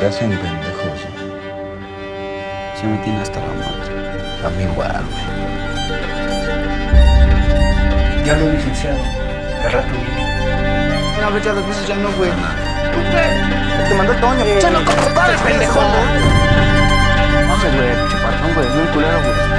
se hacen pendejos. Ya me tiene hasta la madre. A mí igual, güey. Ya lo he licenciado. Al rato viene. Una vez ya las veces ya no, güey. ¿Tú qué? Te mandó Toño. ¡Ya no compadre, pendejo! No, güey, pinche patón, güey. No, culero, güey.